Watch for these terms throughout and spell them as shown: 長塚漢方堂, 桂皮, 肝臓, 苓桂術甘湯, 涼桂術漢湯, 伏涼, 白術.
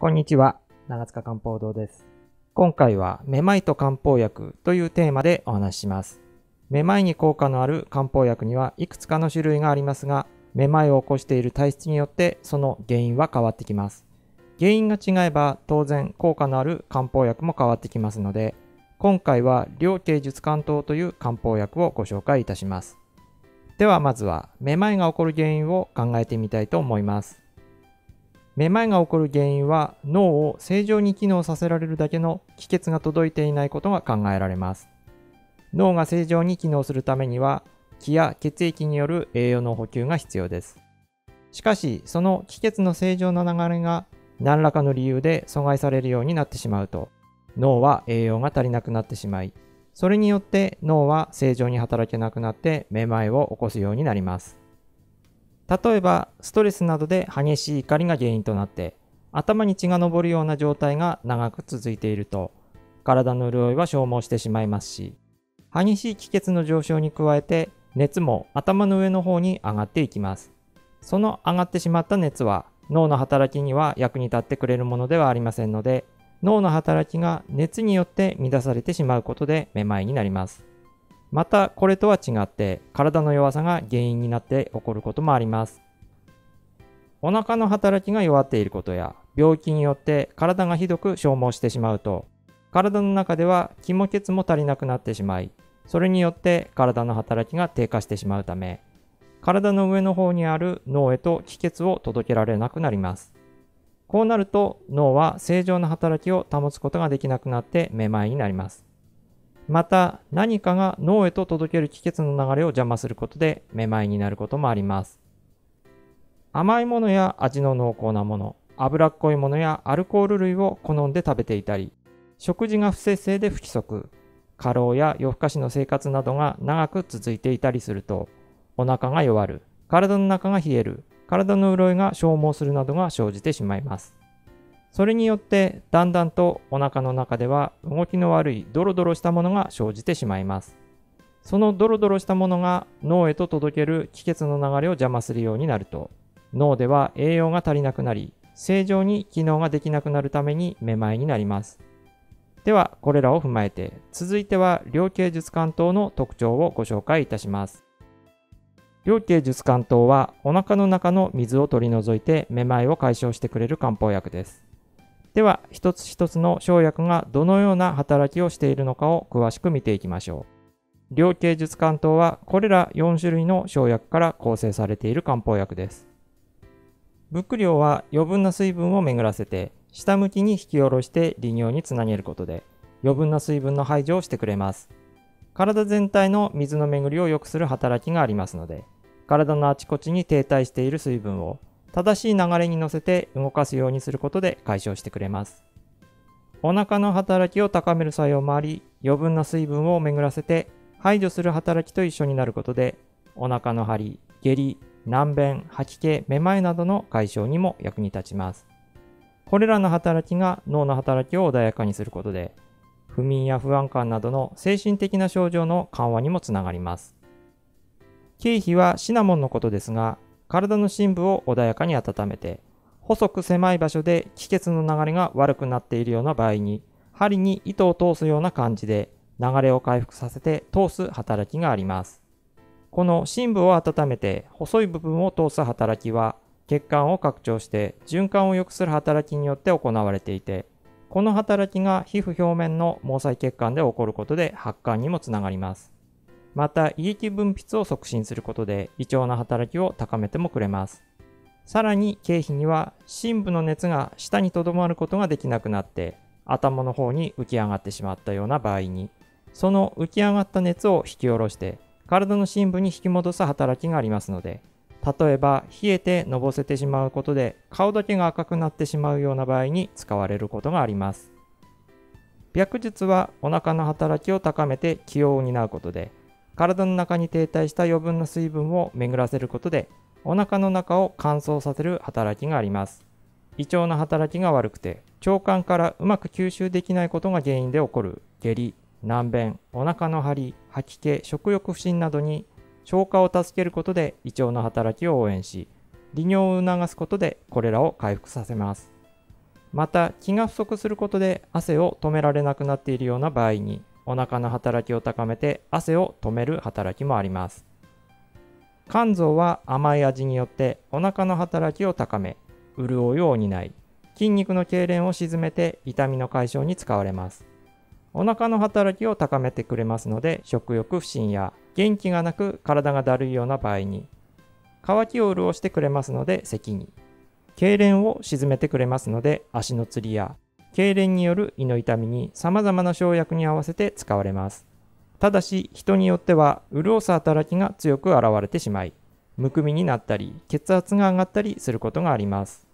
こんにちは、長塚漢方堂です。今回はめまいと漢方薬というテーマでお話しします。めまいに効果のある漢方薬にはいくつかの種類がありますが、めまいを起こしている体質によってその原因は変わってきます。原因が違えば当然効果のある漢方薬も変わってきますので、今回は涼桂術漢湯という漢方薬をご紹介いたします。ではまずはめまいが起こる原因を考えてみたいと思います。めまいが起こる原因は脳を正常に機能させられるだけの気血が届いていないことが考えられます。脳が正常に機能するためには気や血液による栄養の補給が必要です。しかしその気血の正常な流れが何らかの理由で阻害されるようになってしまうと、脳は栄養が足りなくなってしまい、それによって脳は正常に働けなくなってめまいを起こすようになります。例えばストレスなどで激しい怒りが原因となって頭に血が上るような状態が長く続いていると、体の潤いは消耗してしまいますし、激しい気血の上昇に加えて熱も頭の上の方に上がっていきます。その上がってしまった熱は脳の働きには役に立ってくれるものではありませんので、脳の働きが熱によって乱されてしまうことでめまいになります。またこれとは違って体の弱さが原因になって起こることもあります。お腹の働きが弱っていることや病気によって体がひどく消耗してしまうと、体の中では気も血も足りなくなってしまい、それによって体の働きが低下してしまうため、体の上の方にある脳へと気血を届けられなくなります。こうなると脳は正常な働きを保つことができなくなってめまいになります。また何かが脳へと届ける気血の流れを邪魔することでめまいになることもあります。甘いものや味の濃厚なもの、脂っこいものやアルコール類を好んで食べていたり、食事が不節制で不規則、過労や夜更かしの生活などが長く続いていたりすると、お腹が弱る、体の中が冷える、体の潤いが消耗するなどが生じてしまいます。それによってだんだんとお腹の中では動きの悪いドロドロしたものが生じてしまいます。そのドロドロしたものが脳へと届ける気血の流れを邪魔するようになると、脳では栄養が足りなくなり、正常に機能ができなくなるためにめまいになります。ではこれらを踏まえて、続いては涼桂術漢湯の特徴をご紹介いたします。涼桂術漢湯はお腹の中の水を取り除いてめまいを解消してくれる漢方薬です。では一つ一つの生薬がどのような働きをしているのかを詳しく見ていきましょう。涼桂術漢湯はこれら4種類の生薬から構成されている漢方薬です。伏涼は余分な水分を巡らせて下向きに引き下ろして利尿につなげることで余分な水分の排除をしてくれます。体全体の水の巡りを良くする働きがありますので、体のあちこちに停滞している水分を正しい流れに乗せて動かすようにすることで解消してくれます。お腹の働きを高める作用もあり、余分な水分を巡らせて排除する働きと一緒になることで、お腹の張り、下痢、軟便、吐き気、めまいなどの解消にも役に立ちます。これらの働きが脳の働きを穏やかにすることで、不眠や不安感などの精神的な症状の緩和にもつながります。桂皮はシナモンのことですが、体の深部を穏やかに温めて、細く狭い場所で気血の流れが悪くなっているような場合に、針に糸を通すような感じで流れを回復させて通す働きがあります。この深部を温めて細い部分を通す働きは、血管を拡張して循環を良くする働きによって行われていて、この働きが皮膚表面の毛細血管で起こることで発汗にもつながります。また胃液分泌を促進することで胃腸の働きを高めてもくれます。さらに桂皮には深部の熱が下にとどまることができなくなって頭の方に浮き上がってしまったような場合に、その浮き上がった熱を引き下ろして体の深部に引き戻す働きがありますので、例えば冷えてのぼせてしまうことで顔だけが赤くなってしまうような場合に使われることがあります。白術はお腹の働きを高めて気を補うことで、体の中に停滞した余分な水分を巡らせることでお腹の中を乾燥させる働きがあります。胃腸の働きが悪くて腸管からうまく吸収できないことが原因で起こる下痢、軟便、お腹の張り、吐き気、食欲不振などに消化を助けることで胃腸の働きを応援し、利尿を促すことでこれらを回復させます。また気が不足することで汗を止められなくなっているような場合に、お腹の働きを高めて汗を止める働きもあります。肝臓は甘い味によってお腹の働きを高め、潤いを補い、筋肉の痙攣を鎮めて痛みの解消に使われます。お腹の働きを高めてくれますので、食欲不振や元気がなく体がだるいような場合に、渇きを潤してくれますので咳に、痙攣を鎮めてくれますので足のつりや、痙攣による胃の痛みに様々な生薬に合わせて使われます。ただし人によっては潤す働きが強く現れてしまい、むくみになったり血圧が上がったりすることがあります。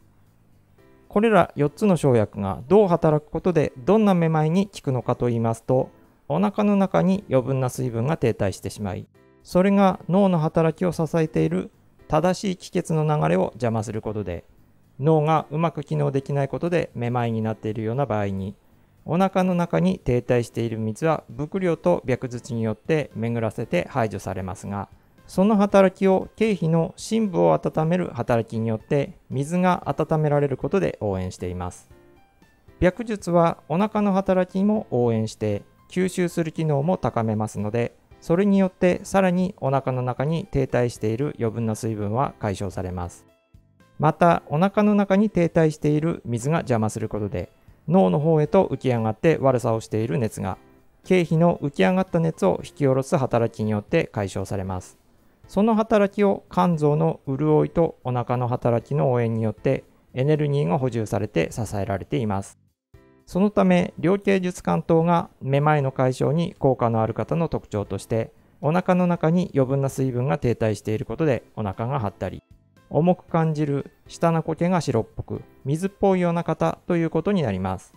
これら4つの生薬がどう働くことでどんなめまいに効くのかといいますと、お腹の中に余分な水分が停滞してしまい、それが脳の働きを支えている正しい気血の流れを邪魔することで、脳がうまく機能できないことでめまいになっているような場合に、お腹の中に停滞している水は伏量と白術によって巡らせて排除されますが、その働きを経皮の深部を温める働きによって水が温められることで応援しています。白術はお腹の働きも応援して吸収する機能も高めますので、それによってさらにお腹の中に停滞している余分な水分は解消されます。またお腹の中に停滞している水が邪魔することで、脳の方へと浮き上がって悪さをしている熱が経皮の浮き上がった熱を引き下ろす働きによって解消されます。その働きを肝臓の潤いとお腹の働きの応援によってエネルギーが補充されて支えられています。そのため苓桂術甘湯がめまいの解消に効果のある方の特徴として、お腹の中に余分な水分が停滞していることでお腹が張ったり重く感じる、下の苔が白っぽく水っぽいような方ということになります。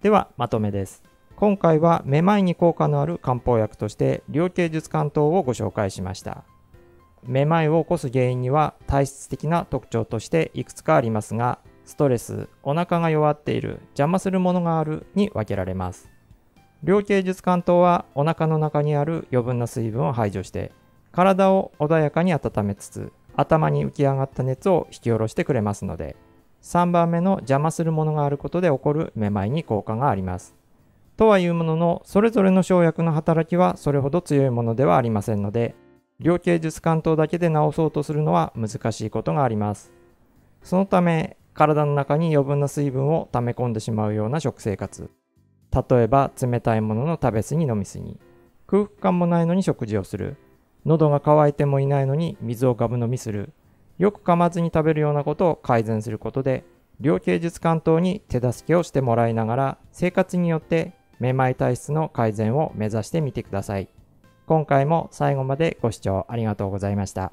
ではまとめです。今回はめまいに効果のある漢方薬として苓桂術甘湯をご紹介しました。めまいを起こす原因には体質的な特徴としていくつかありますが、ストレス、お腹が弱っている、邪魔するものがあるに分けられます。苓桂術甘湯はお腹の中にある余分な水分を排除して体を穏やかに温めつつ、頭に浮き上がった熱を引き下ろしてくれますので、3番目の邪魔するものがあることで起こるめまいに効果があります。とはいうものの、それぞれの生薬の働きはそれほど強いものではありませんので、苓桂術甘湯だけで治そうとするのは難しいことがあります。そのため体の中に余分な水分を溜め込んでしまうような食生活、例えば冷たいものの食べ過ぎ飲み過ぎ、空腹感もないのに食事をする、喉が渇いてもいないのに水をガブ飲みする、よく噛まずに食べるようなことを改善することで、苓桂術甘湯に手助けをしてもらいながら、生活によってめまい体質の改善を目指してみてください。今回も最後までご視聴ありがとうございました。